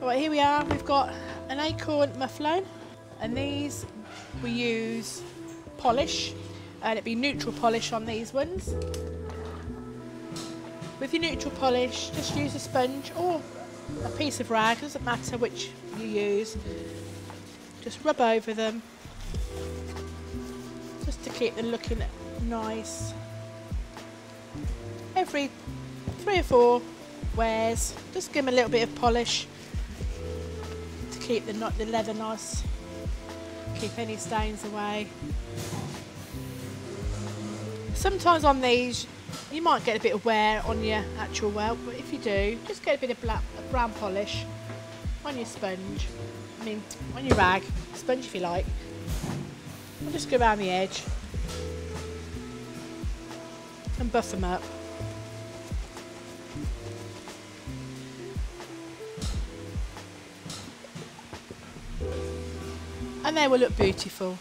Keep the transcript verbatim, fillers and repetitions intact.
Right, here we are, we've got an Acorn Muflone, and these we use polish, and it'd be neutral polish on these ones. With your neutral polish, just use a sponge or a piece of rag, doesn't matter which you use. Just rub over them, just to keep them looking nice. Every three or four wears, just give them a little bit of polish to keep the, the leather nice, keep any stains away. Sometimes on these, you might get a bit of wear on your actual welt, but if you do, just get a bit of black, brown polish on your sponge, I mean on your rag, sponge if you like, and just go around the edge and buff them up. And they will look beautiful.